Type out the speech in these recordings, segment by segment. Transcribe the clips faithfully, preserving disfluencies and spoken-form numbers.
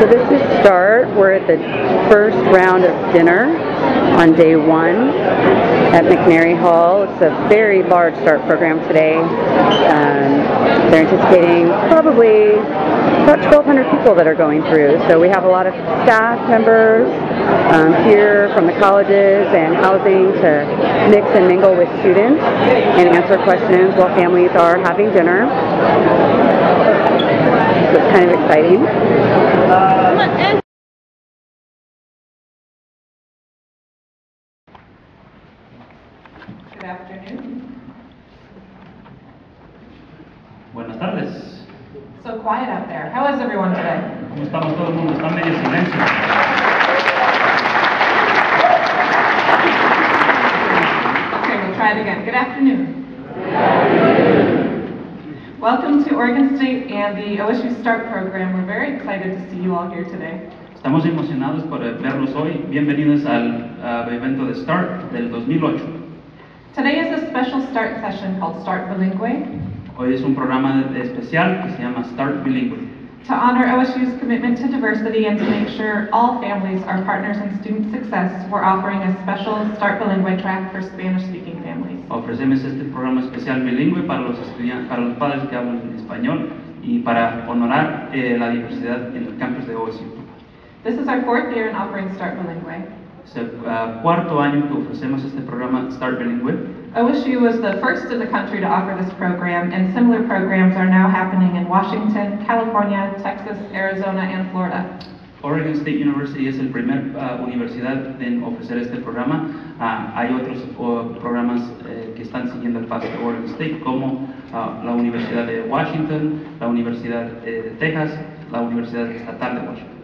So this is START. We're at the first round of dinner on day one at McNary Hall. It's a very large START program today. Um, they're anticipating probably about twelve hundred people that are going through. So we have a lot of staff members um, here from the colleges and housing to mix and mingle with students and answer questions while families are having dinner. So it's kind of exciting. Uh, Good afternoon. Buenas tardes. So quiet out there. How is everyone today? ¿Cómo estamos? Todo el mundo está medio silencio. Okay, we'll try it again. Good afternoon. Good afternoon. Welcome to Oregon State and the O S U START program. We're very excited to see you all here today. Estamos emocionados por verlos hoy. Bienvenidos al uh, evento de START del dos mil ocho. Today is a special START session called START Bilingüe. Hoy es un programa especial que se llama START Bilingüe. To honor O S U's commitment to diversity and to make sure all families are partners in student success, we're offering a special START Bilingüe track for Spanish-speaking families. Ofrecemos este programa especial bilingüe para los estudiantes, para los padres que hablan español y para honorar eh, la diversidad en el campus de O S U. This is our fourth year in offering START Bilingüe. Es el uh, cuarto año que ofrecemos este programa START Bilingüe. O S U was the first in the country to offer this program, and similar programs are now happening in Washington, California, Texas, Arizona, and Florida. Oregon State University es el primer uh, universidad en ofrecer este programa. Uh, hay otros uh, programas uh, que están siguiendo el paso de Oregon State, como uh, la Universidad de Washington, la Universidad uh, de Texas, la Universidad Estatal de Washington.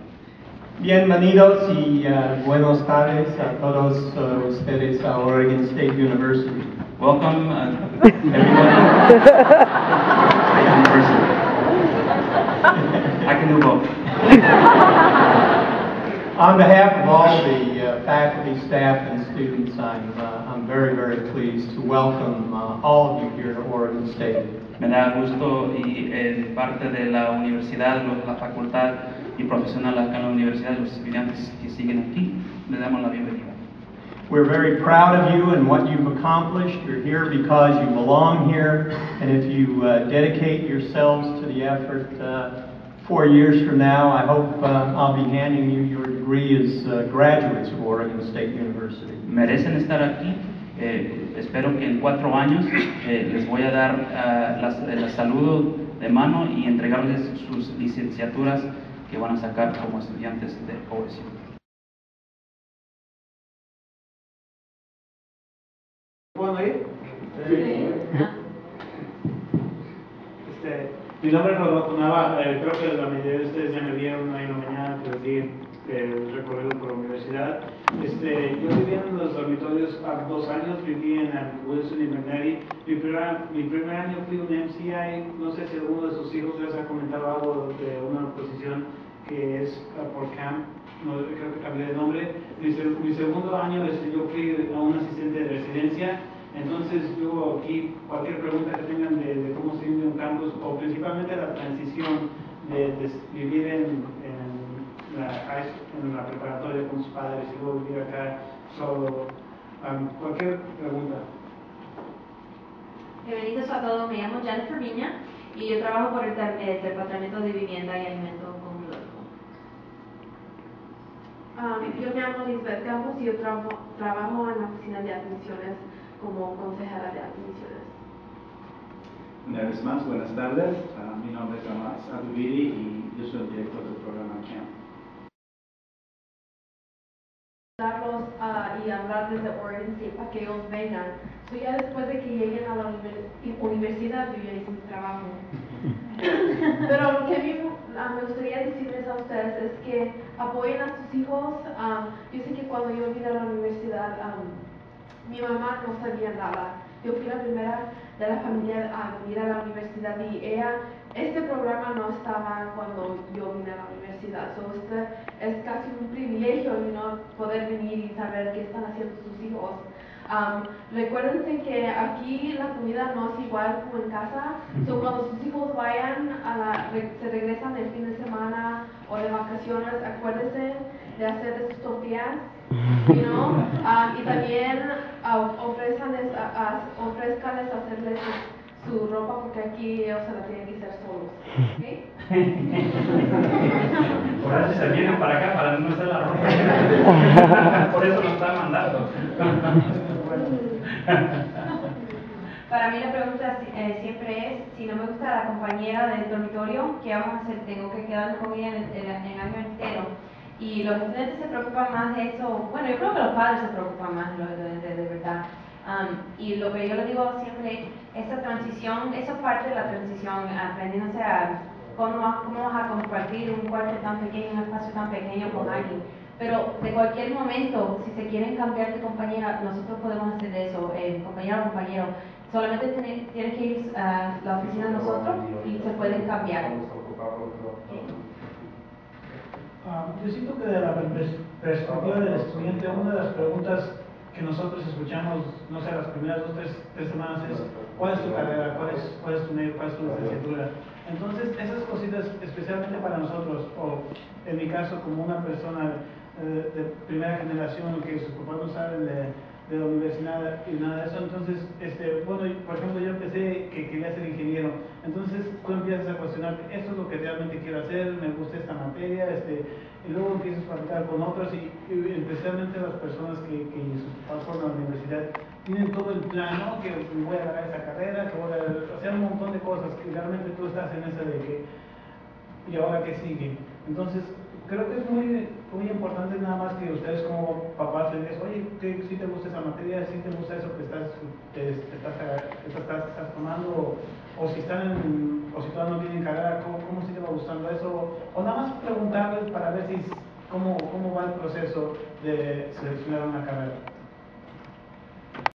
Bienvenidos y uh, buenos tardes a todos uh, ustedes a Oregon State University. Welcome uh, everyone at University. I can do both. On behalf of all the uh, faculty, staff, and students, I'm, uh, I'm very, very pleased to welcome uh, all of you here to Oregon State. Me da gusto y en parte de la universidad, la facultad, y profesional acá en la universidad, los estudiantes que siguen aquí, le damos la bienvenida. We're very proud of you and what you've accomplished. You're here because you belong here, and if you uh, dedicate yourselves to the effort, uh, four years from now, I hope uh, I'll be handing you your degree as uh, graduates of Oregon State University. Merecen estar aquí. Eh, espero que en cuatro años eh, les voy a dar uh, las, el saludo de mano y entregarles sus licenciaturas que van a sacar como estudiantes de O S U. Este, mi nombre es Rodolfo Nava, eh, creo que la mayoría de ustedes ya me vieron hoy en la mañana que les di el recorrido por la universidad. Este, yo viví en los dormitorios a dos años, viví en Wilson y McNary. Mi, primera, mi primer año fui un M C I, no sé si alguno de sus hijos les ha comentado algo de una posición que es por CAMP, no, creo que cambié de nombre. Mi, mi segundo año este, yo fui a un asistente de residencia, entonces yo aquí cualquier pregunta que tengan de, de cómo se vive un campus o principalmente la transición de, de vivir en, en en la preparatoria con sus padres y luego vivir acá solo. Um, cualquier pregunta. Bienvenidos a todos, me llamo Jennifer Viña y yo trabajo por el Departamento de Vivienda y Alimentos con Rodolfo. Um, yo me llamo Lisbeth Campos y yo trabajo, trabajo en la oficina de admisiones como consejera de admisiones. Una vez más, buenas tardes. Uh, mi nombre es Amaz Abubiri y yo soy el director del programa CAMP. Darlos uh, y hablarles de Oregon State para que ellos vengan. So ya después de que lleguen a la universidad, yo ya hice mi trabajo. Pero lo que a mí uh, me gustaría decirles a ustedes es que apoyen a sus hijos. Um, yo sé que cuando yo vine a la universidad, um, mi mamá no sabía nada. Yo fui la primera de la familia a venir a la universidad y ella, este programa no estaba cuando yo vine a la universidad. So, este es casi un privilegio, you know, poder venir y saber qué están haciendo sus hijos. Um, recuérdense que aquí la comida no es igual como en casa, so cuando sus hijos vayan, a la, se regresan el fin de semana o de vacaciones, acuérdense de hacer sus tortillas, you know? um, y también uh, ofrezcanles uh, hacerles su, su ropa, porque aquí ellos se la tienen que hacer solos, ¿okay? Por eso se vienen para acá, para no hacer la ropa. Por eso nos están mandando. Para mí la pregunta eh, siempre es, si no me gusta la compañera del dormitorio, ¿qué vamos a hacer? Tengo que quedarme con ella el, el, el año entero. Y los estudiantes se preocupan más de eso. Bueno, yo creo que los padres se preocupan más de los estudiantes, de verdad. Um, y lo que yo les digo siempre es, esa transición, esa es parte de la transición, aprendiéndose a cómo vas, cómo vas a compartir un cuarto tan pequeño, un espacio tan pequeño con alguien. Pero de cualquier momento, si se quieren cambiar de compañera, nosotros podemos hacer eso, eh, compañero o compañero. Solamente tienen, tienen que ir a la oficina de nosotros y se pueden cambiar. Uh, yo siento que de la perspectiva del estudiante, una de las preguntas que nosotros escuchamos, no sé, las primeras dos, tres, tres semanas es ¿cuál es tu carrera? ¿Cuál es, cuál es tu medio? ¿Cuál es tu licenciatura? Entonces, esas cositas, especialmente para nosotros, o en mi caso, como una persona eh, de primera generación que sus papás no saben de, de la universidad y nada de eso, entonces, este, bueno, por ejemplo, yo empecé que quería ser ingeniero, entonces tú empiezas a cuestionar, esto es lo que realmente quiero hacer, me gusta esta materia, este, y luego empiezas a platicar con otros, y, y especialmente las personas que, que sus papás fueron a la universidad, tienen todo el plan, ¿no? Que voy a agarrar esa carrera, que voy a hacer un montón de cosas, que realmente tú estás en esa de que, ¿y ahora qué sigue? Entonces, creo que es muy, muy importante nada más que ustedes como papás les digan, oye, ¿qué, si te gusta esa materia, si te gusta eso que estás, te, te estás, te estás, te estás tomando, o, o si están en, o si todavía no tienen carrera, ¿cómo, cómo si te va gustando eso? O nada más preguntarles para ver si, cómo, cómo va el proceso de seleccionar una carrera.